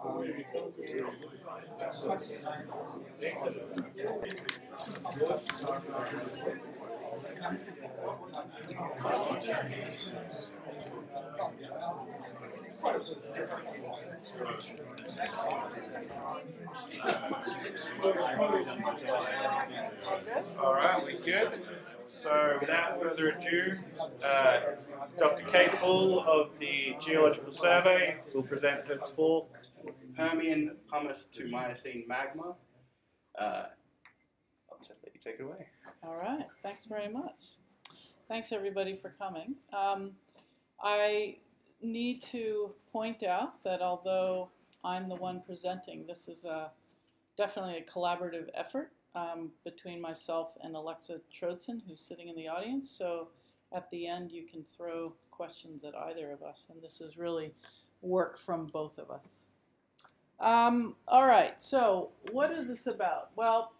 All right, we're good. So without further ado, Dr. Kate Bull of the Geological Survey will present her talk, Permian Pumice to Miocene Magma. I'll just let you take it away. All right, thanks very much. Thanks everybody for coming. I need to point out that although I'm the one presenting, this is definitely a collaborative effort between myself and Alexa Troedson, who's sitting in the audience. So at the end, you can throw questions at either of us, and this is really work from both of us. All right, so what is this about? Well,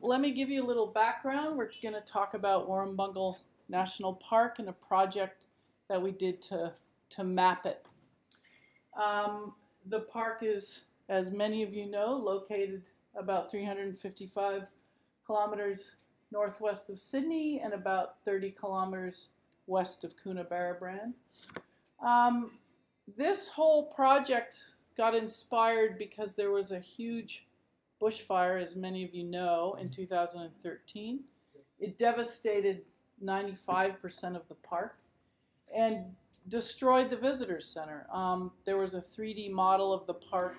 let me give you a little background. We're going to talk about Warrumbungle National Park and a project that we did to map it. The park is, as many of you know, located about 355 kilometers northwest of Sydney and about 30 kilometers west of Coonabarabran. This whole project got inspired because there was a huge bushfire, as many of you know, in 2013. It devastated 95% of the park and destroyed the visitor center. There was a 3D model of the park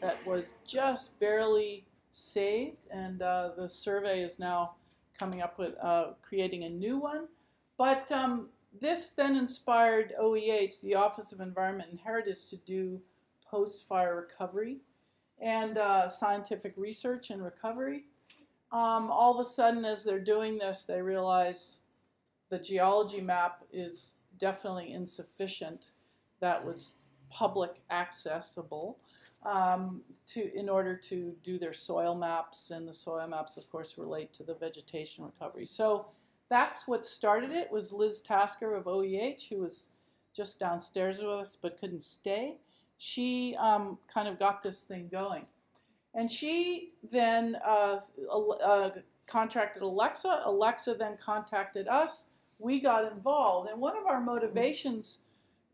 that was just barely saved, and the survey is now coming up with creating a new one. But this then inspired OEH, the Office of Environment and Heritage, to do post-fire recovery and scientific research and recovery. All of a sudden, as they're doing this, they realize the geology map is definitely insufficient. That was public accessible in order to do their soil maps, and the soil maps, of course, relate to the vegetation recovery. So that's what started it. Was Liz Tasker of OEH, who was just downstairs with us but couldn't stay. She kind of got this thing going. And she then contracted Alexa. Alexa then contacted us. We got involved. And one of our motivations,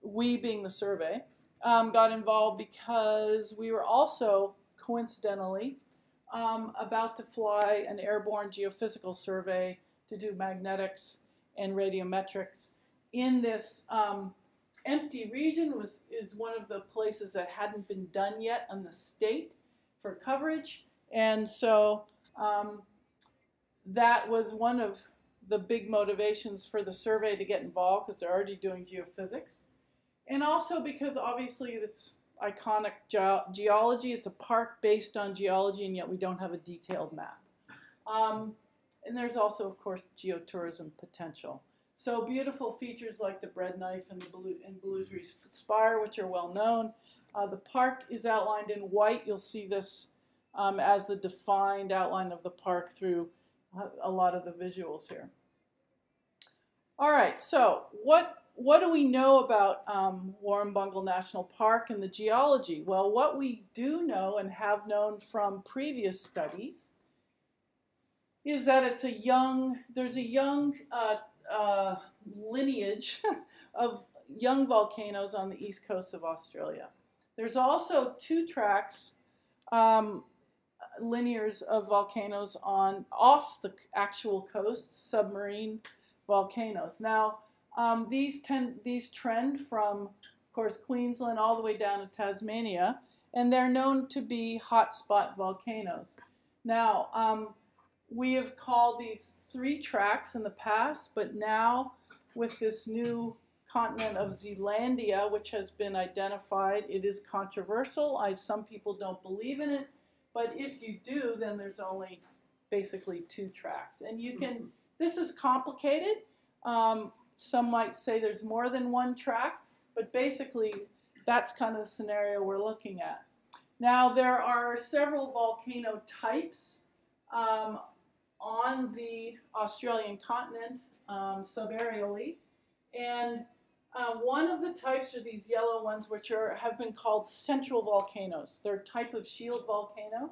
we being the survey, got involved because we were also, coincidentally, about to fly an airborne geophysical survey to do magnetics and radiometrics in this empty region. Is one of the places that hadn't been done yet in the state for coverage. And so that was one of the big motivations for the survey to get involved, because they're already doing geophysics. And also because obviously it's iconic geology. It's a park based on geology, and yet we don't have a detailed map. And there's also, of course, geotourism potential. So beautiful features like the bread knife and the illusory spire, which are well known. The park is outlined in white. You'll see this as the defined outline of the park through a lot of the visuals here. All right, so what do we know about Warrumbungle National Park and the geology? Well, what we do know and have known from previous studies is that it's a young, there's a young lineage of young volcanoes on the east coast of Australia. There's also two tracks, linears of volcanoes on off the actual coast, submarine volcanoes. Now, these trend from, of course, Queensland all the way down to Tasmania, and they're known to be hotspot volcanoes. Now, we have called these three tracks in the past, but now with this new continent of Zealandia, which has been identified, it is controversial. Some people don't believe in it, but if you do, then there's only basically two tracks. And you can, this is complicated. Some might say there's more than one track, but basically that's kind of the scenario we're looking at. Now, there are several volcano types on the Australian continent subaerially, and One of the types are these yellow ones, which have been called central volcanoes. They're a type of shield volcano.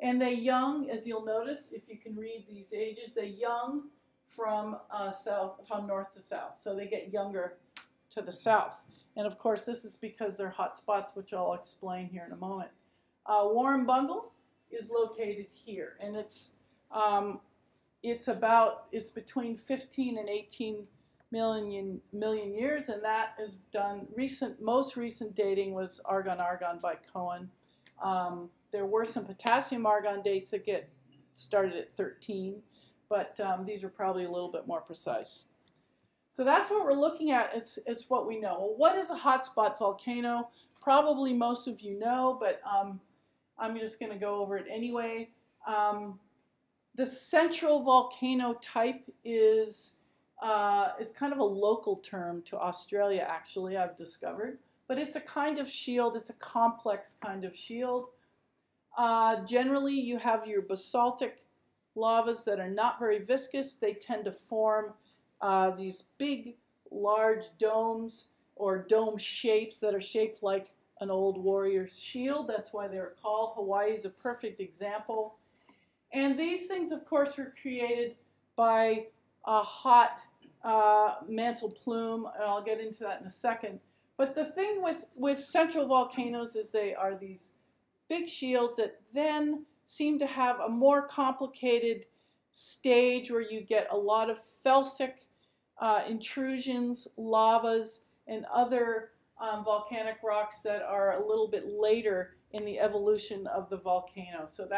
And they young, as you'll notice, if you can read these ages, they young from north to south. So they get younger to the south. And of course, this is because they're hot spots, which I'll explain here in a moment. Warrumbungle is located here, and it's between 15 and 18 million years, and that is done. Most recent dating was Argon-Argon by Cohen. There were some potassium-Argon dates that get started at 13, but these are probably a little bit more precise. So that's what we're looking at. It's what we know. Well, what is a hotspot volcano? Probably most of you know, but I'm just going to go over it anyway. The central volcano type is kind of a local term to Australia, actually, I've discovered. But it's a kind of shield. It's a complex kind of shield. Generally, you have your basaltic lavas that are not very viscous. They tend to form these big, large domes or dome shapes that are shaped like an old warrior's shield. That's why they're called. Hawaii is a perfect example. And these things, of course, were created by a hot mantle plume. I'll get into that in a second. But the thing with central volcanoes is they are these big shields that then seem to have a more complicated stage where you get a lot of felsic intrusions, lavas, and other volcanic rocks that are a little bit later in the evolution of the volcano. So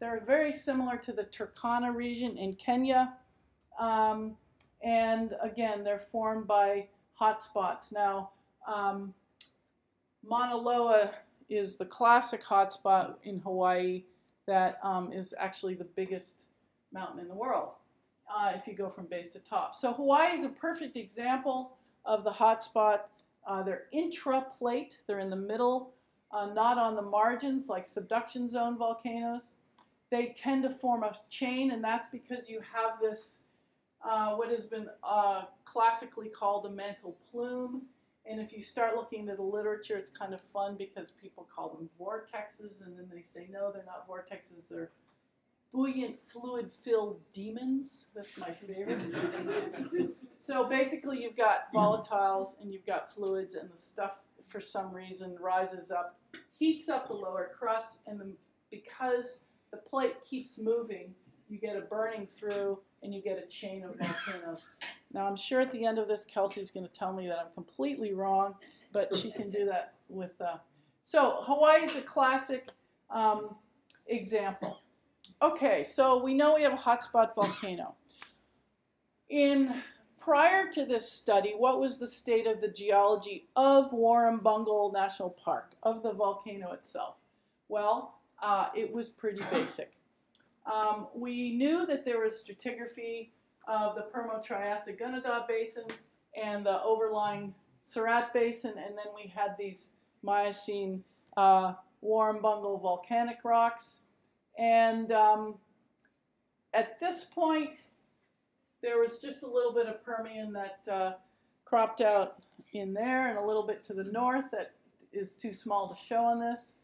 they're very similar to the Turkana region in Kenya. And again, they're formed by hotspots. Now, Mauna Loa is the classic hotspot in Hawaii that is actually the biggest mountain in the world if you go from base to top. So Hawaii is a perfect example of the hotspot. They're intraplate. They're in the middle, not on the margins like subduction zone volcanoes. They tend to form a chain, and that's because you have this what has been classically called a mantle plume. And if you start looking into the literature, it's kind of fun because people call them vortexes, and then they say, no, they're not vortexes. They're buoyant, fluid-filled demons. That's my favorite. So basically, you've got volatiles, and you've got fluids, and the stuff, for some reason, rises up, heats up the lower crust, and because the plate keeps moving, you get a burning through, and you get a chain of volcanoes. Now, I'm sure at the end of this, Kelsey's going to tell me that I'm completely wrong, but she can do that with... So Hawaii is a classic example. Okay, so we know we have a hotspot volcano. Prior to this study, what was the state of the geology of Warrumbungle National Park, of the volcano itself? Well, it was pretty basic. We knew that there was stratigraphy of the Permo-Triassic Gunnedah Basin and the overlying Surat Basin, and then we had these Miocene Warrumbungle volcanic rocks. And at this point, there was just a little bit of Permian that cropped out in there, and a little bit to the north that is too small to show on this.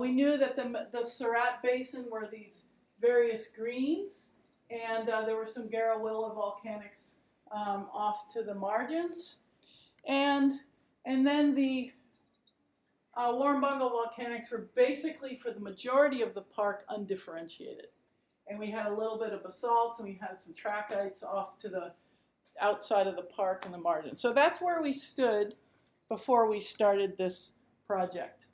We knew that the Surat Basin were these various greens, and there were some Garawilla volcanics off to the margins. And then the Warrumbungle volcanics were basically, for the majority of the park, undifferentiated. And we had a little bit of basalts, and we had some trachytes off to the outside of the park and the margin. So that's where we stood before we started this project.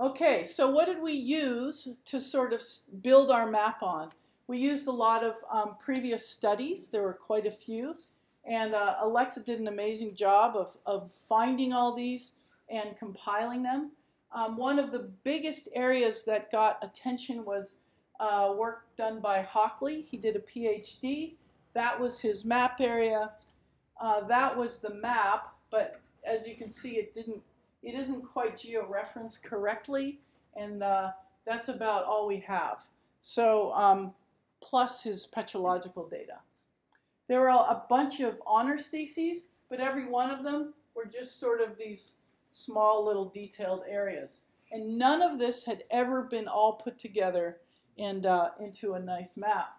Okay, so what did we use to sort of build our map on? We used a lot of previous studies. There were quite a few. And Alexa did an amazing job of finding all these and compiling them. One of the biggest areas that got attention was work done by Hockley. He did a PhD. That was his map area. That was the map, but as you can see, it isn't quite georeferenced correctly, and that's about all we have. So plus his petrological data. There are a bunch of honor species, but every one of them were just sort of these small little detailed areas. And none of this had ever been all put together and into a nice map.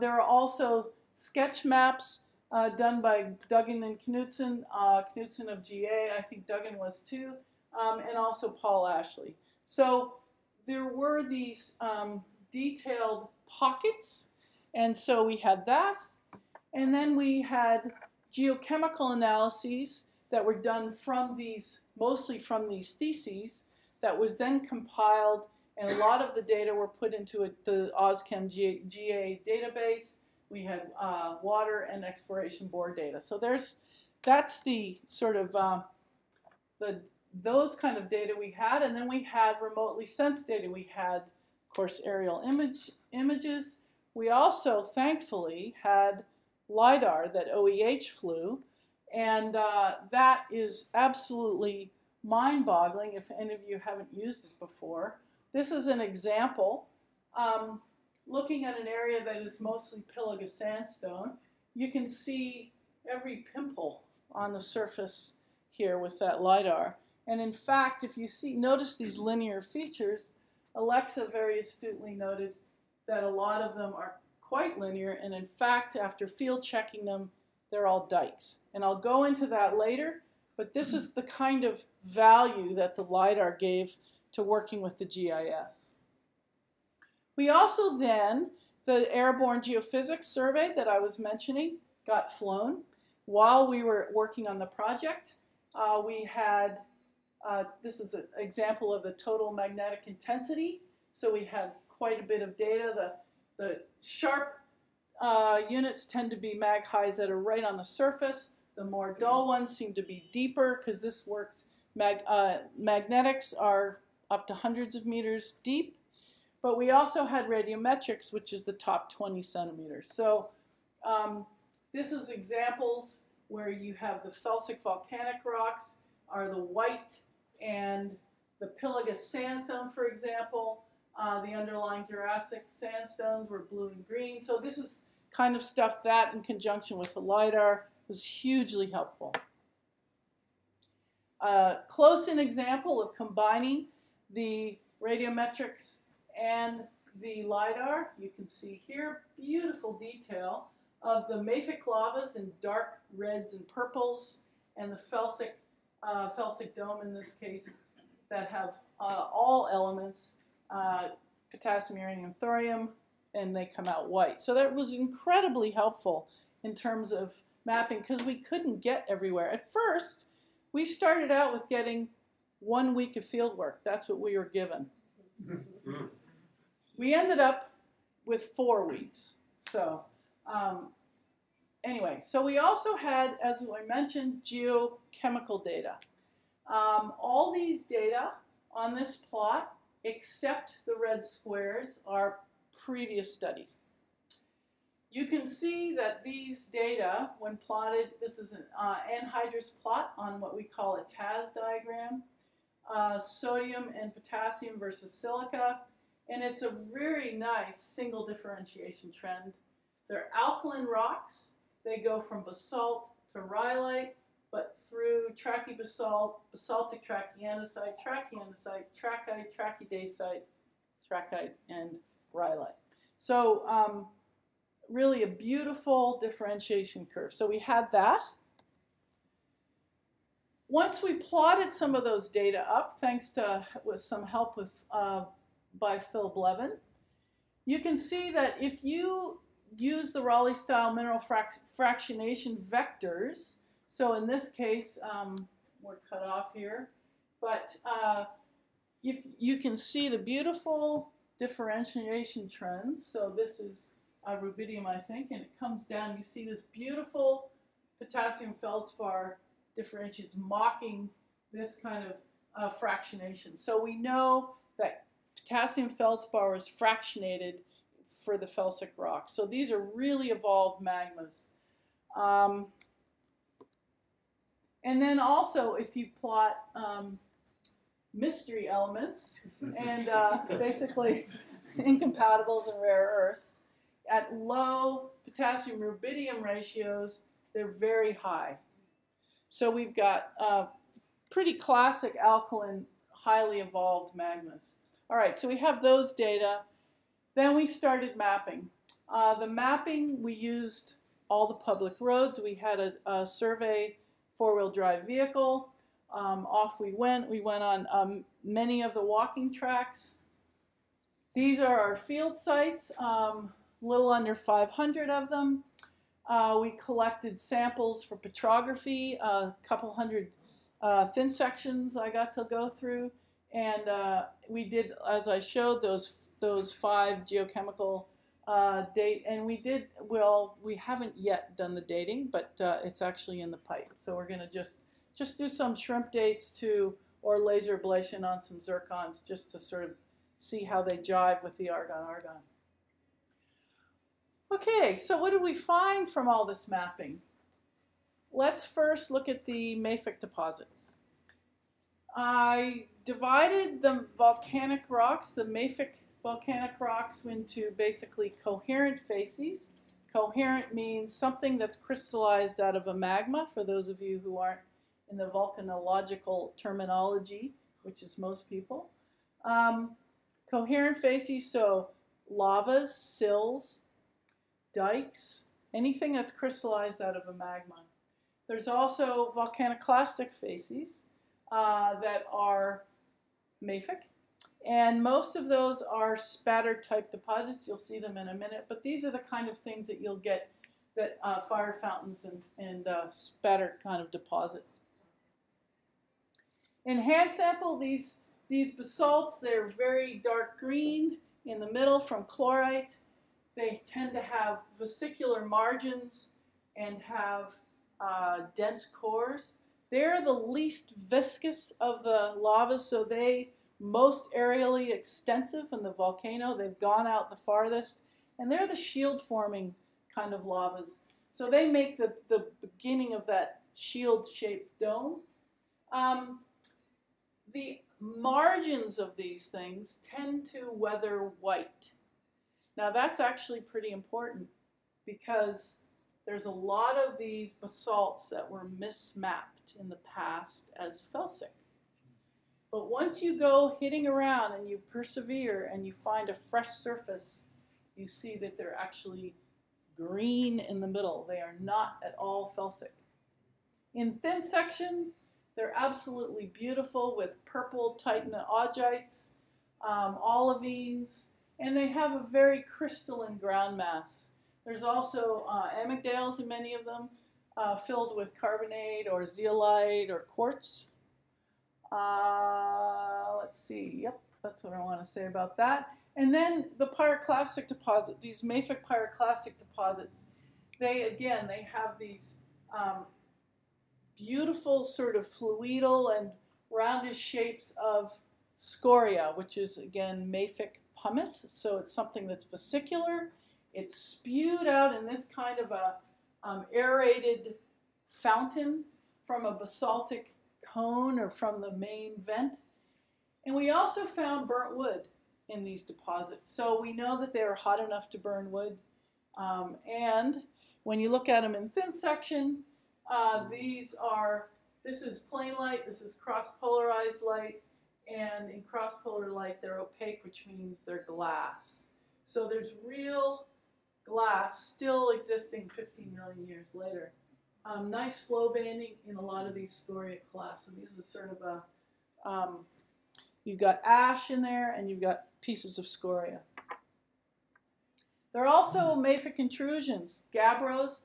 There are also sketch maps done by Duggan and Knutson, Knutson of GA, I think Duggan was too, and also Paul Ashley. So there were these detailed pockets, and so we had that. And then we had geochemical analyses that were done from these, mostly from these theses, that was then compiled, and a lot of the data were put into the OzChem GA database. We had water and exploration bore data. So that's the sort of those kind of data we had, and then we had remotely sensed data. We had, of course, aerial images. We also, thankfully, had LIDAR that OEH flew, and that is absolutely mind-boggling if any of you haven't used it before. This is an example looking at an area that is mostly Pilliga sandstone. You can see every pimple on the surface here with that LIDAR. And in fact, if you notice these linear features, Alexa very astutely noted that a lot of them are quite linear, and in fact, after field checking them, they're all dikes. And I'll go into that later, but this is the kind of value that the LIDAR gave to working with the GIS. We also then, the airborne geophysics survey that I was mentioning got flown while we were working on the project. We had, this is an example of the total magnetic intensity, so we had quite a bit of data. The sharp units tend to be mag highs that are right on the surface. The more dull ones seem to be deeper because this works. Magnetics are up to hundreds of meters deep, but we also had radiometrics, which is the top 20 centimeters. So this is examples where you have the felsic volcanic rocks are the white and the Pilliga sandstone, for example. The underlying Jurassic sandstones were blue and green. So this is kind of stuff that, in conjunction with the LIDAR, was hugely helpful. Close-in example of combining the radiometrics and the LIDAR. You can see here beautiful detail of the mafic lavas in dark reds and purples, and the felsic dome in this case that have all elements, potassium, uranium, thorium, and they come out white. So that was incredibly helpful in terms of mapping because we couldn't get everywhere. At first, we started out with getting 1 week of field work. That's what we were given. We ended up with 4 weeks. So anyway, so we also had, as I mentioned, geochemical data. All these data on this plot, except the red squares, are previous studies. You can see that these data, when plotted, this is an anhydrous plot on what we call a TAS diagram, sodium and potassium versus silica, and it's a very nice single differentiation trend. They're alkaline rocks. They go from basalt to rhyolite, but through trachybasalt, basaltic trachyanocite, trachyte, trachydacite, trachyte, and rhyolite. So really a beautiful differentiation curve. So we had that. Once we plotted some of those data up, thanks to some help with, by Phil Blevin, you can see that if you use the Raleigh-style mineral fractionation vectors, so in this case, we're cut off here, but if you can see the beautiful differentiation trends. So this is rubidium, I think, and it comes down. You see this beautiful potassium feldspar differentiates mocking this kind of fractionation. So we know that potassium feldspar was fractionated for the felsic rock. So these are really evolved magmas. And then also, if you plot mystery elements and basically incompatibles and rare earths, At low potassium-rubidium ratios, they're very high. So we've got pretty classic alkaline, highly evolved magmas. All right, so we have those data. Then we started mapping. The mapping, we used all the public roads. We had a survey four-wheel drive vehicle. Off we went. We went on many of the walking tracks. These are our field sites, a little under 500 of them. We collected samples for petrography, a couple hundred thin sections I got to go through. And we did, as I showed, those five geochemical date. And we did, well, we haven't yet done the dating, but it's actually in the pipe. So we're going to just do some shrimp dates to, or laser ablation on some zircons just to sort of see how they jive with the argon-argon. Okay, so what did we find from all this mapping? Let's first look at the mafic deposits. I divided the volcanic rocks, the mafic volcanic rocks, into basically coherent facies. Coherent means something that's crystallized out of a magma, for those of you who aren't in the volcanological terminology, which is most people. Coherent facies, so lavas, sills, dikes, anything that's crystallized out of a magma. There's also volcaniclastic facies that are mafic, and most of those are spatter type deposits. You'll see them in a minute, but these are the kind of things that you'll get, that fire fountains and spatter kind of deposits. In hand sample, these basalts, they're very dark green in the middle from chlorite. They tend to have vesicular margins and have dense cores. They're the least viscous of the lavas, so they most aerially extensive in the volcano. They've gone out the farthest, and they're the shield-forming kind of lavas. So they make the beginning of that shield-shaped dome. The margins of these things tend to weather white. Now that's actually pretty important because there's a lot of these basalts that were mismapped in the past as felsic. But once you go hitting around and you persevere and you find a fresh surface, you see that they're actually green in the middle. They are not at all felsic. In thin section, they're absolutely beautiful with purple titanogites, olivines, and they have a very crystalline ground mass. There's also amygdales in many of them filled with carbonate or zeolite or quartz. Let's see, yep, that's what I want to say about that. And then the pyroclastic deposit, these mafic pyroclastic deposits, they have these beautiful sort of fluidal and roundish shapes of scoria, which is again mafic pumice, so it's something that's vesicular. It's spewed out in this kind of a aerated fountain from a basaltic cone or from the main vent. And we also found burnt wood in these deposits. So we know that they are hot enough to burn wood. And when you look at them in thin section, this is plane light, this is cross-polarized light, and in cross-polar light they're opaque, which means they're glass. So there's real glass still existing 15 million years later. Nice flow banding in a lot of these scoria clasts. And these are sort of a, you've got ash in there and you've got pieces of scoria. There are also mafic intrusions, gabbros,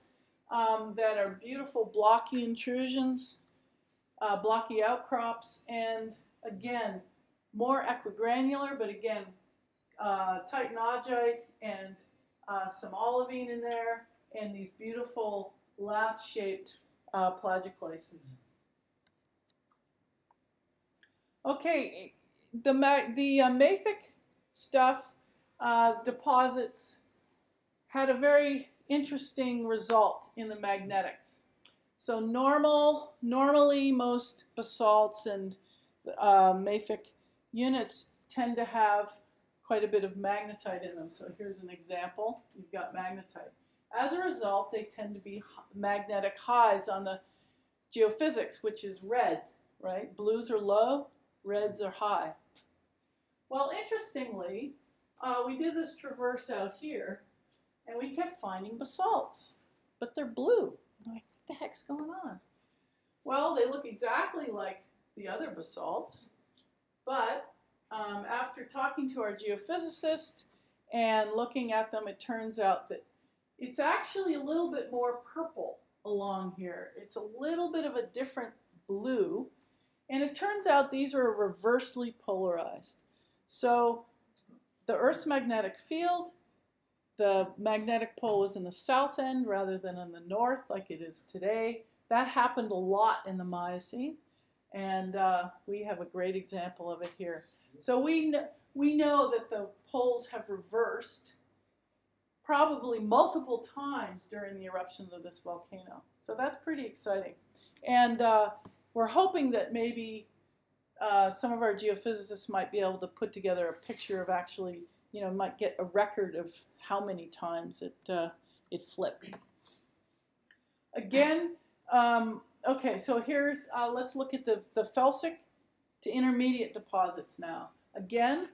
that are beautiful blocky intrusions, blocky outcrops, and again, more equigranular, but again, titanogite and some olivine in there, and these beautiful lath-shaped plagioclases. Okay, the mafic stuff deposits had a very interesting result in the magnetics. So normally most basalts and mafic units tend to have quite a bit of magnetite in them. So here's an example. You've got magnetite. As a result, they tend to be magnetic highs on the geophysics, which is red, right? Blues are low, reds are high. Well, interestingly, we did this traverse out here, and we kept finding basalts, but they're blue. I'm like, what the heck's going on? Well, they look exactly like the other basalts, but after talking to our geophysicist and looking at them, it turns out that it's actually a little bit more purple along here. It's a little bit of a different blue, and it turns out these are reversely polarized. So the Earth's magnetic field, the magnetic pole was in the south end rather than in the north like it is today. That happened a lot in the Miocene, and we have a great example of it here. So we know that the poles have reversed probably multiple times during the eruptions of this volcano. So that's pretty exciting. And we're hoping that maybe some of our geophysicists might be able to put together a picture of actually, you know, might get a record of how many times it flipped. Again, okay, so here's, let's look at the felsic to intermediate deposits now. Again,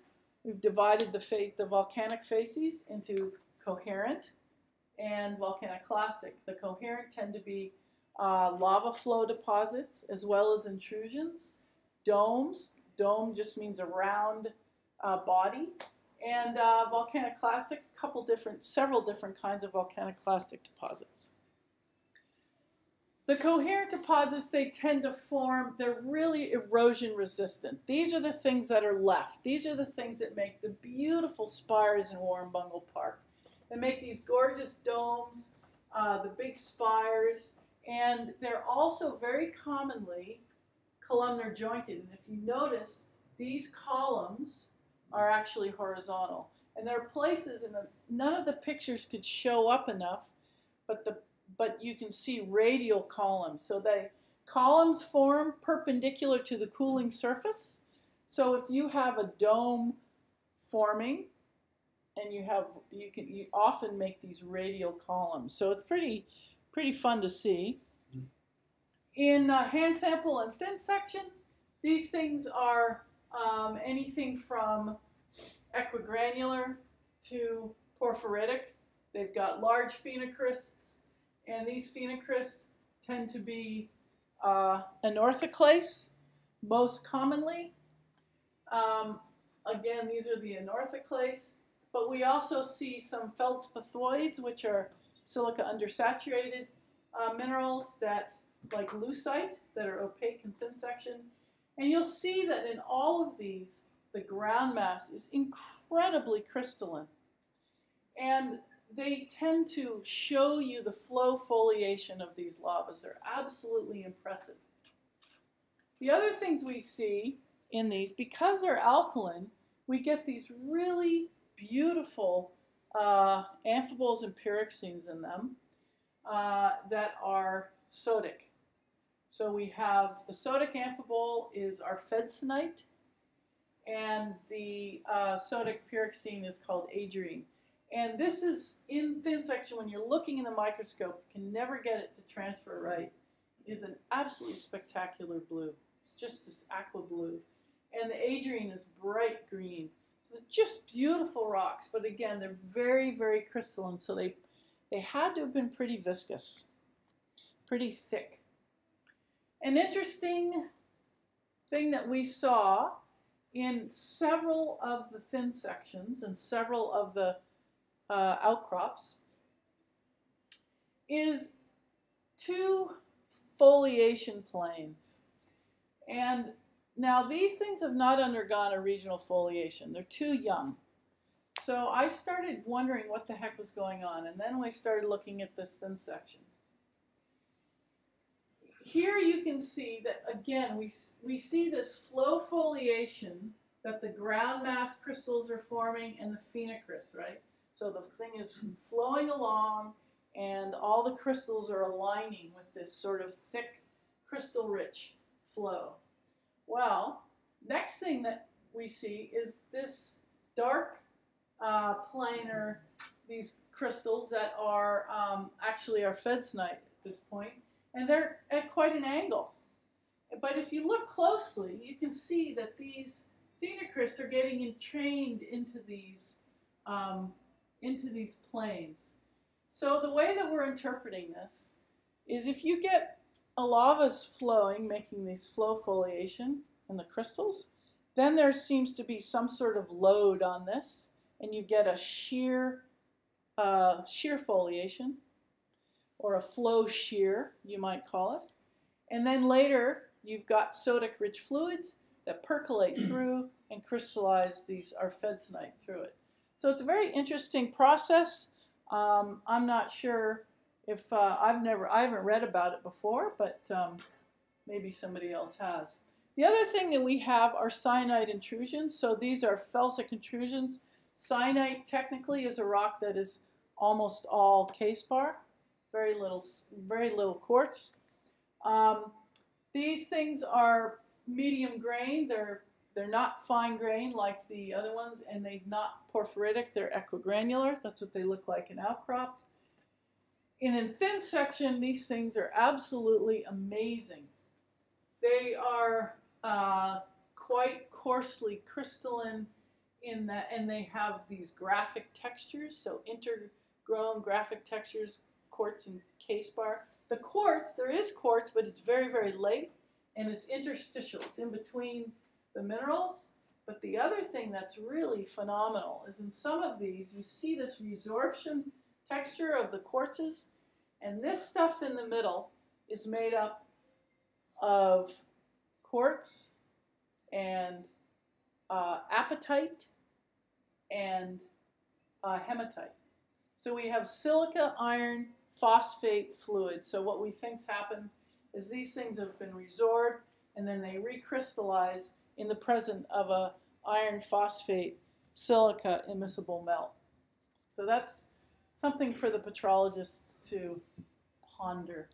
we've divided the volcanic facies into coherent and volcaniclastic. The coherent tend to be lava flow deposits as well as intrusions, domes. Dome just means a round body. And volcaniclastic, several different kinds of volcaniclastic deposits. The coherent deposits, they tend to form, they're really erosion resistant. These are the things that are left. These are the things that make the beautiful spires in Warrumbungle Park. They make these gorgeous domes, the big spires, and they're also very commonly columnar jointed. And if you notice, these columns are actually horizontal. And there are places, and none of the pictures could show up enough, but you can see radial columns. So the columns form perpendicular to the cooling surface. So if you have a dome forming, and you often make these radial columns, so it's pretty fun to see. In hand sample and thin section, these things are anything from equigranular to porphyritic. They've got large phenocrysts, and these phenocrysts tend to be anorthoclase most commonly. Again, these are the anorthoclase. But we also see some feldspathoids, which are silica undersaturated minerals that, like leucite, that are opaque in thin section. And you'll see that in all of these, the ground mass is incredibly crystalline. And they tend to show you the flow foliation of these lavas. They're absolutely impressive. The other things we see in these, because they're alkaline, we get these really beautiful amphiboles and pyroxenes in them that are sodic. So we have the sodic amphibole is arfvedsonite, and the sodic pyroxene is called agerine. And this is in thin section. When you're looking in the microscope, you can never get it to transfer right. It's an absolutely spectacular blue. It's just this aqua blue, and the agerine is bright green. So they're just beautiful rocks, but again, they're very, very crystalline, so they had to have been pretty viscous, pretty thick. An interesting thing that we saw in several of the thin sections and several of the outcrops is two foliation planes. And now, these things have not undergone a regional foliation. They're too young. So I started wondering what the heck was going on, and then we started looking at this thin section. Here you can see that, again, we see this flow foliation that the ground mass crystals are forming and the phenocrysts, right? So the thing is flowing along, and all the crystals are aligning with this sort of thick, crystal-rich flow. Well, next thing that we see is this dark planar, these crystals that are actually arfvedsonite at this point, and they're at quite an angle. But if you look closely, you can see that these phenocrysts are getting entrained into these planes. So the way that we're interpreting this is if you get a lava's flowing, making these flow foliation in the crystals, then there seems to be some sort of load on this, and you get a shear, shear foliation, or a flow shear, you might call it. And then later, you've got sodic-rich fluids that percolate through and crystallize these arfvedsonite through it. So it's a very interesting process. I'm not sure if I haven't read about it before, but maybe somebody else has. The other thing that we have are syenite intrusions. So these are felsic intrusions. Syenite technically is a rock that is almost all K-spar, very little quartz. These things are medium grain. They're not fine grain like the other ones, and they're not porphyritic. They're equigranular. That's what they look like in outcrops. And in thin section, these things are absolutely amazing. They are quite coarsely crystalline in that, and they have these graphic textures, so intergrown graphic textures, quartz and K-spar. The quartz, there is quartz, but it's very, very late, and it's interstitial. It's in between the minerals. But the other thing that's really phenomenal is in some of these, you see this resorption texture of the quartzes, and this stuff in the middle is made up of quartz and apatite and hematite. So we have silica, iron, phosphate fluid. So what we think's happened is these things have been resorbed, and then they recrystallize in the presence of a iron phosphate silica immiscible melt. So that's something for the petrologists to ponder.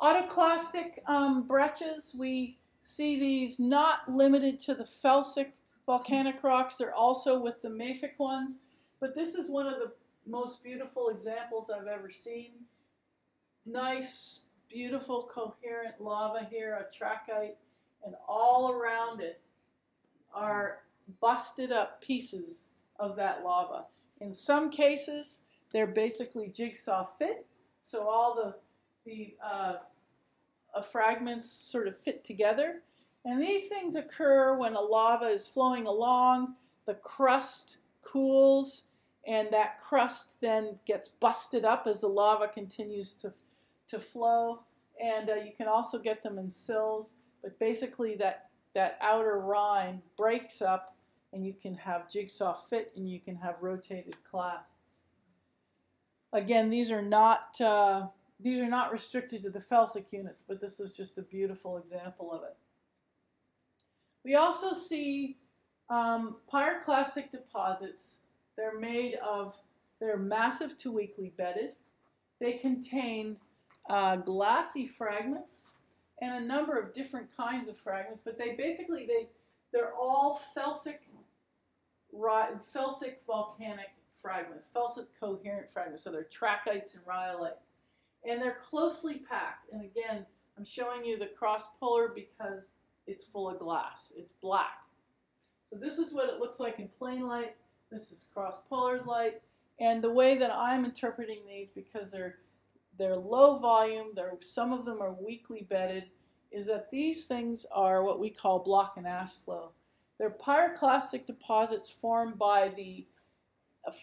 Autoclastic breccias, we see these not limited to the felsic volcanic rocks. They're also with the mafic ones, but this is one of the most beautiful examples I've ever seen. Nice, beautiful, coherent lava here, a trachyte, and all around it are busted up pieces of that lava. In some cases, they're basically jigsaw fit, so all the fragments sort of fit together. And these things occur when a lava is flowing along, the crust cools, and that crust then gets busted up as the lava continues to flow. And you can also get them in sills, but basically that outer rind breaks up, and you can have jigsaw fit, and you can have rotated clasts. Again, these are not restricted to the felsic units, but this is just a beautiful example of it. We also see pyroclastic deposits. They're made of, they're massive to weakly bedded. They contain glassy fragments and a number of different kinds of fragments, but they basically, they're all felsic volcanic fragments, felsic coherent fragments. So they're trachytes and rhyolites. And they're closely packed. And again, I'm showing you the cross polar because it's full of glass. It's black. So this is what it looks like in plain light. This is cross-polar light, and the way that I'm interpreting these, because they're low volume, some of them are weakly bedded, is that these things are what we call block and ash flow. They're pyroclastic deposits formed by the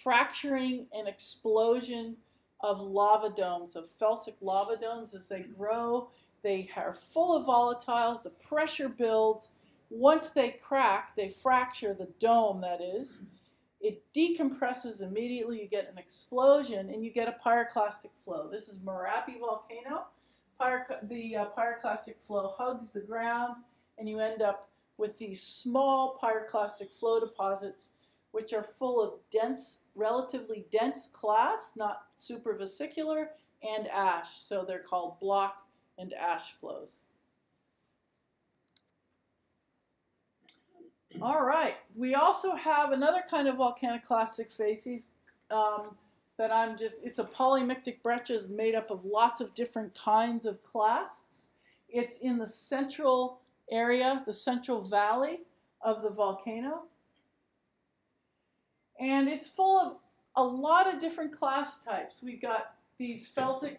fracturing and explosion of lava domes, of felsic lava domes. As they grow, they are full of volatiles, the pressure builds. Once they crack, they fracture the dome, that is. It decompresses immediately, you get an explosion, and you get a pyroclastic flow. This is Merapi volcano. The pyroclastic flow hugs the ground, and you end up with these small pyroclastic flow deposits, which are full of dense, relatively dense clasts, not supervesicular, and ash. So they're called block and ash flows. All right. We also have another kind of volcaniclastic facies that I'm just, it's a polymictic breccias made up of lots of different kinds of clasts. It's in the central area, the central valley of the volcano. And it's full of a lot of different clast types. We've got these felsic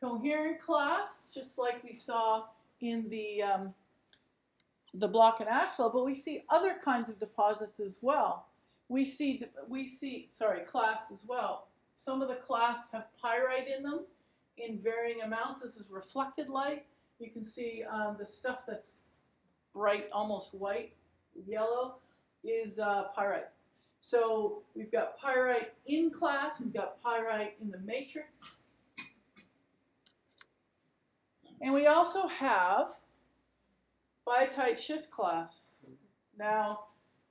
coherent clasts, just like we saw in the block and ashfall, but we see other kinds of deposits as well. We see clasts as well. Some of the clasts have pyrite in them in varying amounts. This is reflected light. You can see the stuff that's bright, almost white, yellow, is pyrite. So we've got pyrite in class, we've got pyrite in the matrix. And we also have biotite schist class. Now,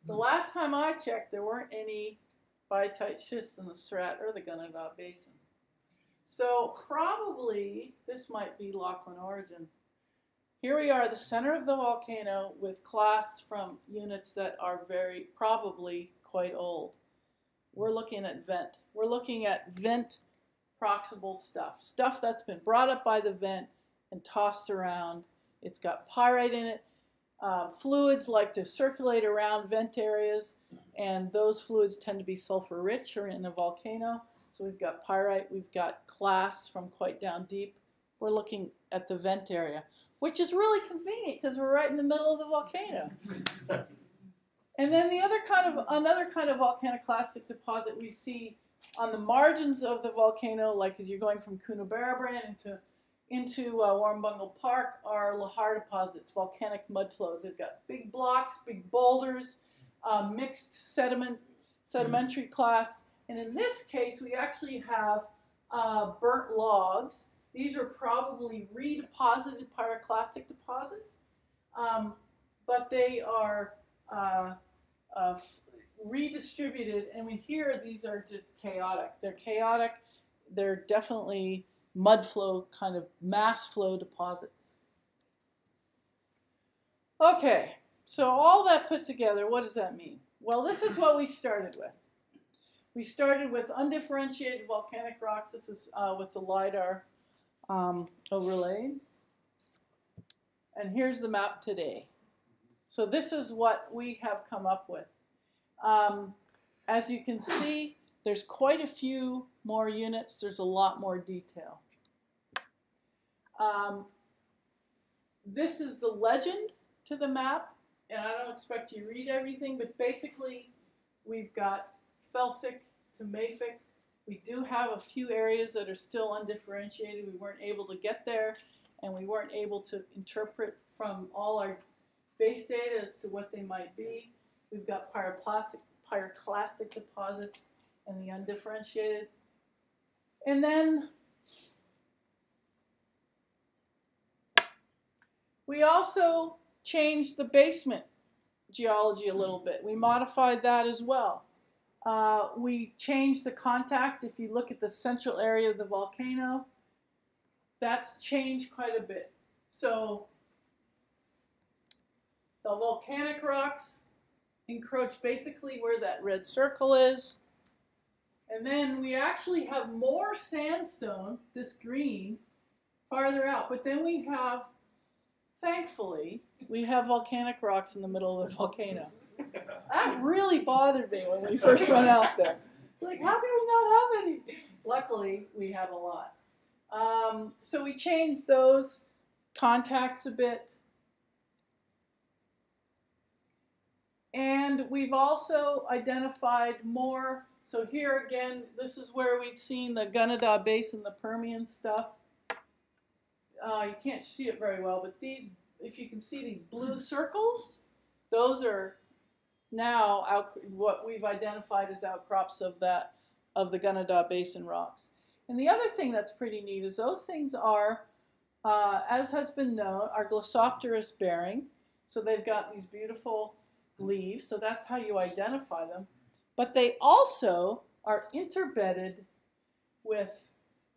the last time I checked, there weren't any biotite schists in the Surat or the Gunnedah Basin. So probably this might be Lachlan origin. Here we are, the center of the volcano with clasts from units that are very probably quite old. We're looking at vent. We're looking at vent proximal stuff, stuff that's been brought up by the vent and tossed around. It's got pyrite in it. Fluids like to circulate around vent areas, and those fluids tend to be sulfur rich or in a volcano. So we've got pyrite, we've got clasts from quite down deep. We're looking at the vent area, which is really convenient because we're right in the middle of the volcano. And then the other kind of, another kind of volcaniclastic deposit we see on the margins of the volcano, like as you're going from Coonabarabran into Warrumbungle Park, are lahar deposits, volcanic mudflows. They've got big blocks, big boulders, mixed sedimentary class. And in this case, we actually have burnt logs. These are probably redeposited pyroclastic deposits, but they are redistributed. And we hear these are just chaotic. They're chaotic. They're definitely mud flow, kind of mass flow deposits. Okay, so all that put together, what does that mean? Well, this is what we started with. We started with undifferentiated volcanic rocks. This is with the LIDAR overlay. And here's the map today. So this is what we have come up with. As you can see, there's quite a few more units. There's a lot more detail. This is the legend to the map, and I don't expect you to read everything, but basically we've got felsic to mafic. We do have a few areas that are still undifferentiated. We weren't able to get there, and we weren't able to interpret from all our base data as to what they might be. We've got pyroclastic deposits and the undifferentiated. And then we also changed the basement geology a little bit. We modified that as well. We changed the contact. If you look at the central area of the volcano, that's changed quite a bit. So the volcanic rocks encroach basically where that red circle is. And then we actually have more sandstone, this green, farther out. But then we have, thankfully, we have volcanic rocks in the middle of the volcano. That really bothered me when we first went out there. It's like, how do we not have any? Luckily, we have a lot. So we changed those contacts a bit. And we've also identified more. So here again, this is where we'd seen the Gunnedah Basin, the Permian stuff. You can't see it very well, but these, if you can see these blue circles, those are now what we've identified as outcrops of that, of the Gunnedah Basin rocks. And the other thing that's pretty neat is those things are, as has been known, are glossopterous bearing. So they've got these beautiful leaves. So that's how you identify them. But they also are interbedded with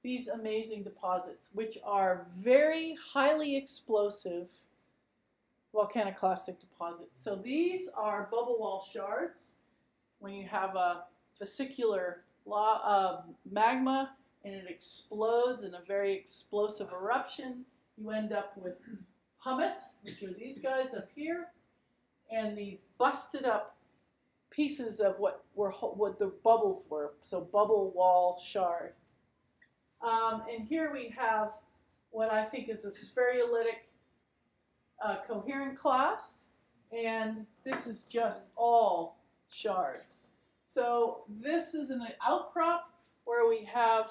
these amazing deposits, which are very highly explosive volcaniclastic deposits. So these are bubble wall shards. When you have a vesicular magma and it explodes in a very explosive eruption, you end up with pumice, which are these guys up here, and these busted up pieces of what the bubbles were, so bubble wall shard. And here we have what I think is a spherulitic coherent clast, and this is just all shards. So this is an outcrop where we have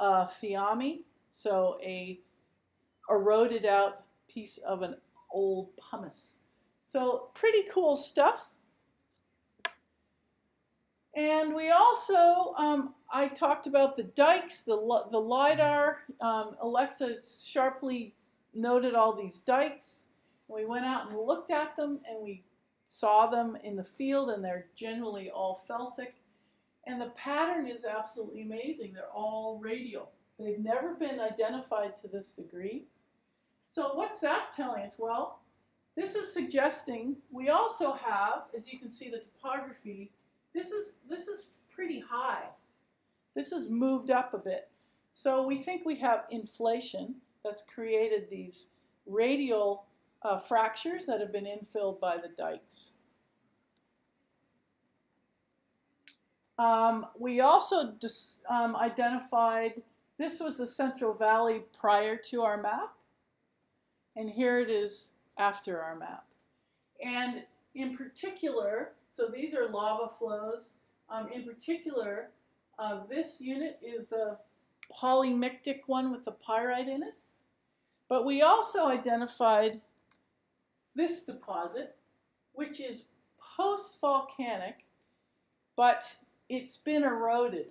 fiamme, so a eroded out piece of an old pumice. So pretty cool stuff. And we also, I talked about the dikes, the LIDAR. Alexa sharply noted all these dikes. We went out and looked at them, and we saw them in the field, and they're generally all felsic. And the pattern is absolutely amazing. They're all radial. They've never been identified to this degree. So what's that telling us? Well, this is suggesting we also have, as you can see the topography, this is pretty high. This is moved up a bit. So we think we have inflation that's created these radial fractures that have been infilled by the dikes. We also identified, this was the Central Valley prior to our map, and here it is after our map. And in particular, so these are lava flows. In particular, this unit is the polymictic one with the pyrite in it. But we also identified this deposit, which is post-volcanic, but it's been eroded.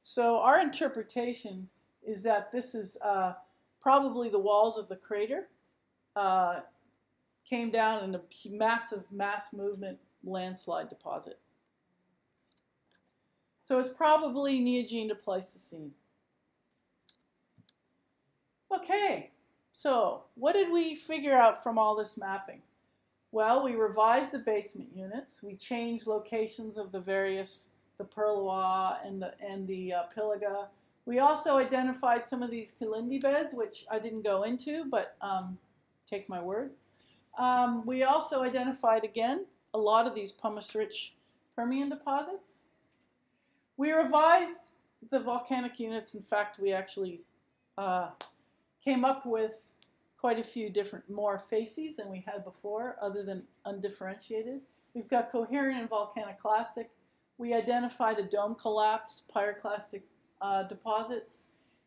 So our interpretation is that this is probably the walls of the crater came down in a massive mass movement landslide deposit. So it's probably Neogene to Pleistocene. Okay, so what did we figure out from all this mapping? Well, we revised the basement units. We changed locations of the various, the Perlois and the Pilliga. We also identified some of these Kalindi beds, which I didn't go into, but take my word. We also identified, again, a lot of these pumice-rich Permian deposits. We revised the volcanic units. In fact, we actually came up with quite a few different more facies than we had before, other than undifferentiated. We've got coherent and volcaniclastic. We identified a dome collapse, pyroclastic deposits,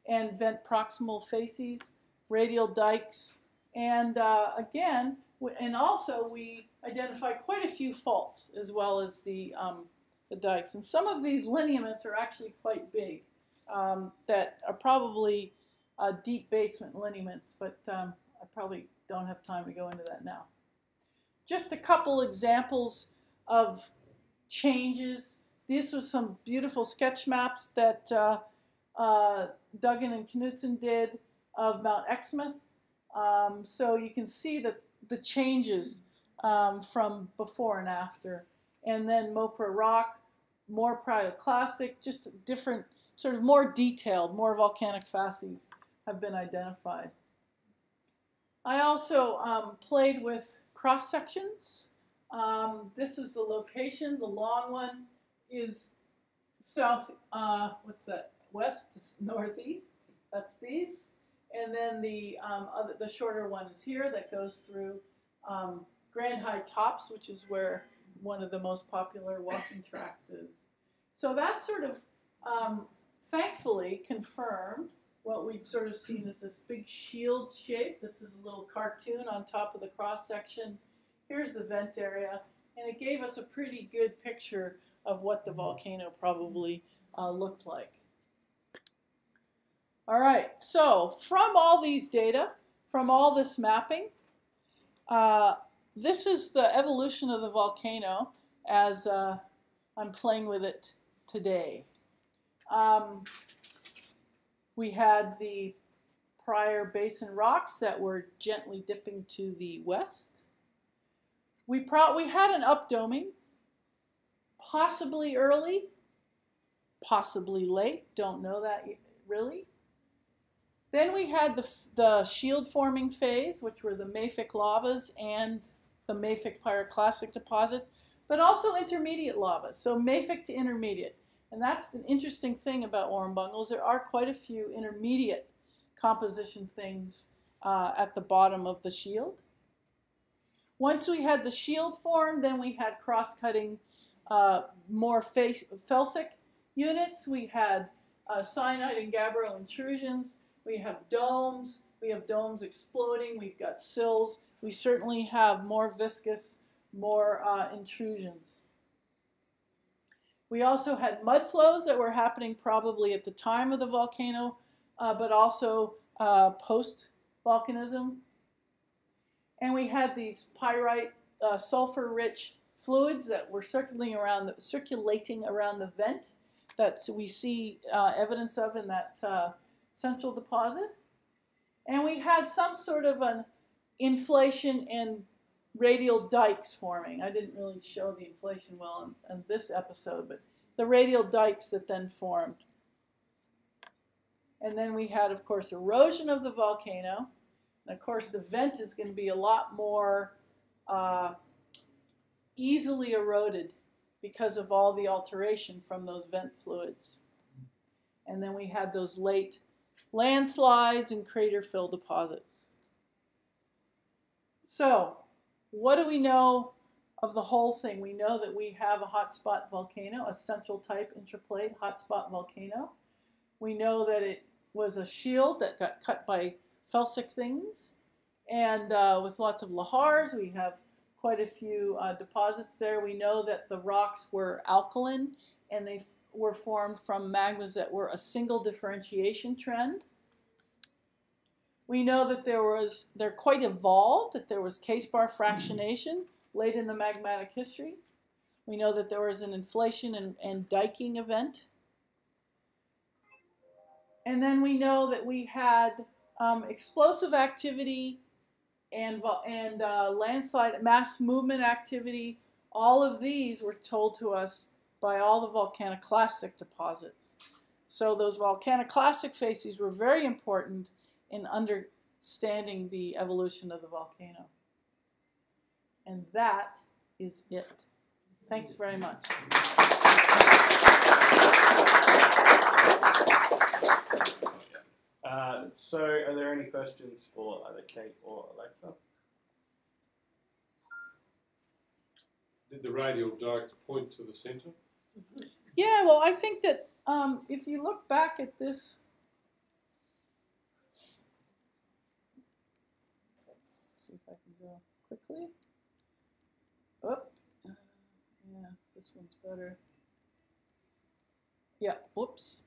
and vent proximal facies, radial dikes, and again, and also we identify quite a few faults as well as the dikes. And some of these lineaments are actually quite big that are probably deep basement lineaments, but I probably don't have time to go into that now. Just a couple examples of changes. These are some beautiful sketch maps that Duggan and Knutson did of Mount Exmouth. So you can see that the changes from before and after. And then Mopra Rock, more pyroclastic, just different, sort of more detailed, more volcanic facies have been identified. I also played with cross sections. This is the location. The long one is south, what's that, west to northeast. That's these. And then the shorter one is here that goes through Grand High Tops, which is where one of the most popular walking tracks is. So that sort of thankfully confirmed what we'd sort of seen as this big shield shape. This is a little cartoon on top of the cross section. Here's the vent area, and it gave us a pretty good picture of what the volcano probably looked like. All right, so from all these data, from all this mapping, this is the evolution of the volcano as I'm playing with it today. We had the prior basin rocks that were gently dipping to the west. We had an updoming, possibly early, possibly late, don't know that really. Then we had the shield-forming phase, which were the mafic lavas and the mafic pyroclastic deposits, but also intermediate lavas, so mafic to intermediate. And that's an interesting thing about Warrumbungles. There are quite a few intermediate composition things at the bottom of the shield. Once we had the shield formed, then we had cross-cutting more felsic units. We had syenite and gabbro intrusions. We have domes. We have domes exploding. We've got sills. We certainly have more viscous, more intrusions. We also had mud flows that were happening probably at the time of the volcano, but also post-volcanism. And we had these pyrite sulfur-rich fluids that were circulating around the vent that we see evidence of in that central deposit. And we had some sort of an inflation and radial dikes forming. I didn't really show the inflation well in this episode, but the radial dikes that then formed. And then we had, of course, erosion of the volcano. And of course, the vent is going to be a lot more easily eroded because of all the alteration from those vent fluids. And then we had those late landslides and crater fill deposits. So, what do we know of the whole thing? We know that we have a hotspot volcano, a central type intraplate hotspot volcano. We know that it was a shield that got cut by felsic things. And with lots of lahars, we have quite a few deposits there. We know that the rocks were alkaline and they were formed from magmas that were a single differentiation trend. We know that they're quite evolved, that there was case-bar fractionation late in the magmatic history. We know that there was an inflation and diking event. And then we know that we had explosive activity and landslide mass movement activity. All of these were told to us by all the volcaniclastic deposits. So those volcaniclastic facies were very important in understanding the evolution of the volcano. And that is it. Thanks very much. So are there any questions for either Kate or Alexa? Did the radial dikes point to the center? Yeah, well, I think that if you look back at this, quickly. Oh, yeah, this one's better. Yeah, whoops.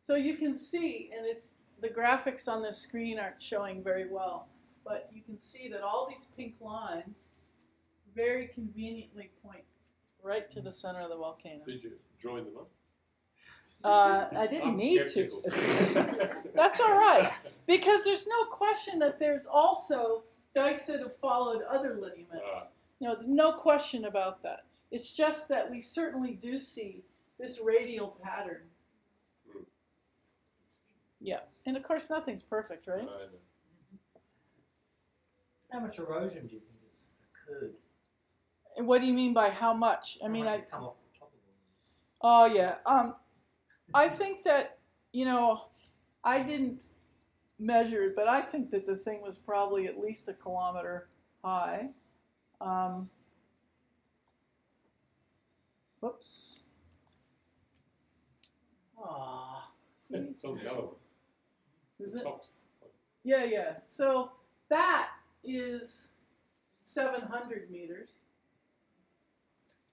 So you can see, and it's the graphics on the screen aren't showing very well, but you can see that all these pink lines very conveniently point right to the center of the volcano. Did you join them up? I didn't need to. That's all right, because there's no question that there's also dikes that have followed other lineaments. You know, no question about that. It's just that we certainly do see this radial pattern. Yeah, and of course nothing's perfect, right? How much erosion do you think has occurred? And what do you mean by how much? I mean, I come off the top of the list. Oh yeah. I think that, you know, I didn't measure it, but I think that the thing was probably at least 1 kilometer high. Whoops. Ah. It's on the other one. Is it? Yeah, yeah. So that is 700 meters,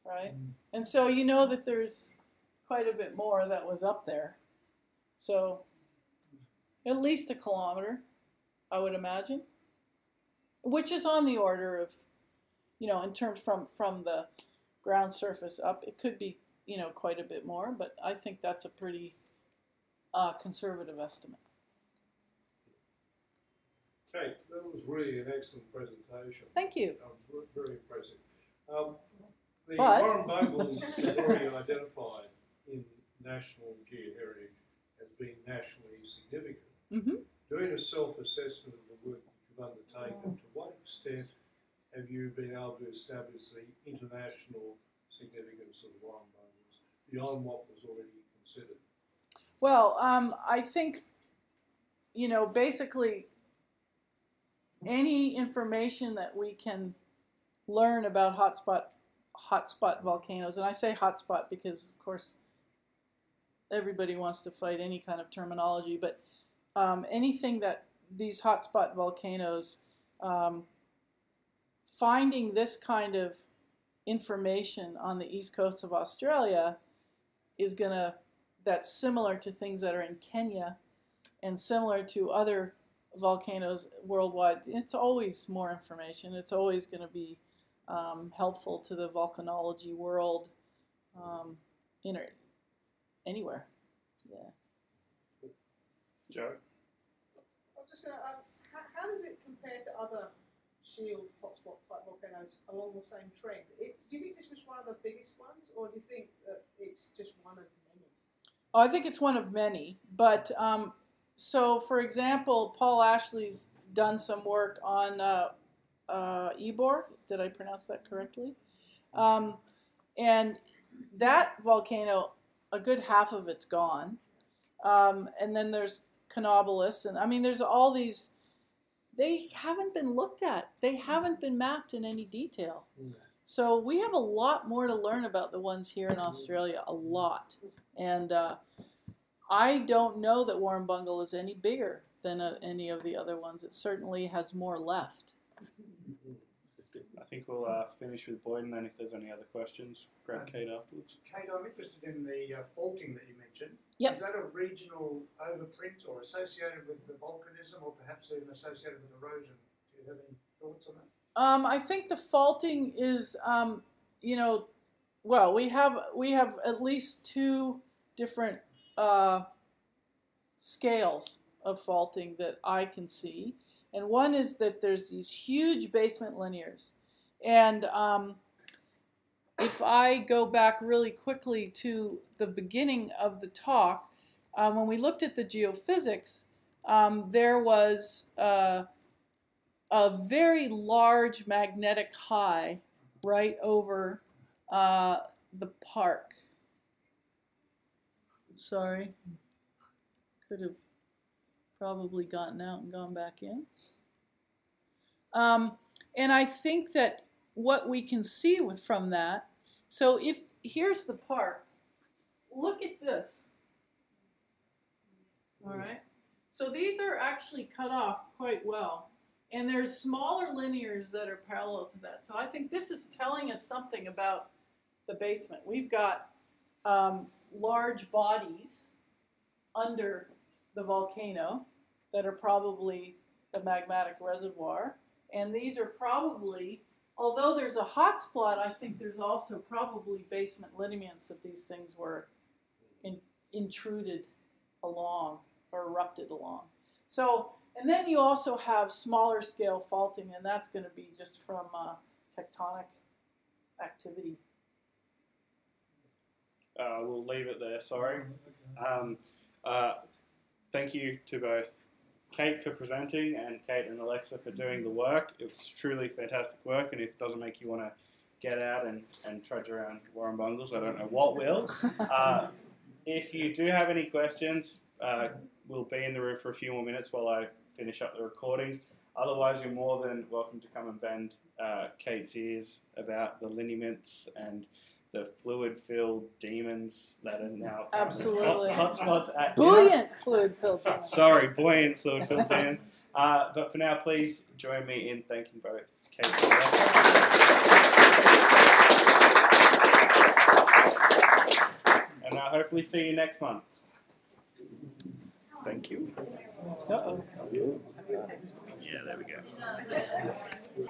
right? And so you know that there's quite a bit more that was up there. So at least 1 kilometer, I would imagine, which is on the order of, you know, in terms from the ground surface up, it could be, you know, quite a bit more, but I think that's a pretty conservative estimate. Kate, that was really an excellent presentation. Thank you. Very impressive. The Warrumbungles is already identified in National Geoheritage as being nationally significant. Mm-hmm. Doing a self-assessment of the work that you've undertaken, to what extent have you been able to establish the international significance of the Warrumbungles beyond what was already considered? Well, I think, you know, basically any information that we can learn about hotspot volcanoes, and I say hotspot because, of course, everybody wants to fight any kind of terminology, but anything that these hotspot volcanoes, finding this kind of information on the east coast of Australia is gonna, that's similar to things that are in Kenya and similar to other volcanoes worldwide. It's always more information. It's always gonna be helpful to the volcanology world anywhere. Yeah. Joe? I was just going to ask, how does it compare to other shield hotspot type volcanoes along the same trend? Do you think this was one of the biggest ones, or do you think that it's just one of many? Oh, I think it's one of many. But so, for example, Paul Ashley's done some work on Ybor. Did I pronounce that correctly? And that volcano, a good half of it's gone, and then there's Coonabarabran, and I mean, there's all these. They haven't been looked at. They haven't been mapped in any detail. So we have a lot more to learn about the ones here in Australia, a lot. And I don't know that Warrumbungle is any bigger than any of the other ones. It certainly has more left. I think we'll finish with Boyd, and then if there's any other questions, grab Kate afterwards. Kate, I'm interested in the faulting that you mentioned. Yep. Is that a regional overprint or associated with the volcanism, or perhaps even associated with erosion? Do you have any thoughts on that? I think the faulting is, you know, well, we have at least two different scales of faulting that I can see. And one is that there's these huge basement linears. And if I go back really quickly to the beginning of the talk, when we looked at the geophysics, there was a very large magnetic high right over the park. Sorry, could have probably gotten out and gone back in. And I think that what we can see from that, so if, here's the park, look at this, all right? So these are actually cut off quite well, and there's smaller linears that are parallel to that. So I think this is telling us something about the basement. We've got large bodies under the volcano that are probably the magmatic reservoir. And these are probably, although there's a hot spot, I think there's also probably basement lineaments that these things were intruded along or erupted along. So, and then you also have smaller scale faulting, and that's going to be just from tectonic activity. We'll leave it there, sorry. Thank you to both Kate for presenting, and Kate and Alexa for doing the work. It's truly fantastic work, and if it doesn't make you want to get out and trudge around Warrumbungles, I don't know what will. If you do have any questions, we'll be in the room for a few more minutes while I finish up the recordings. Otherwise, you're more than welcome to come and bend Kate's ears about the lineaments and the fluid-filled demons that are now absolutely hotspots at buoyant fluid-filled demons. Sorry, buoyant fluid-filled demons. But for now, please join me in thanking both Kate and Alexa. And I'll hopefully see you next month. Thank you. Uh-oh. Yeah, there we go.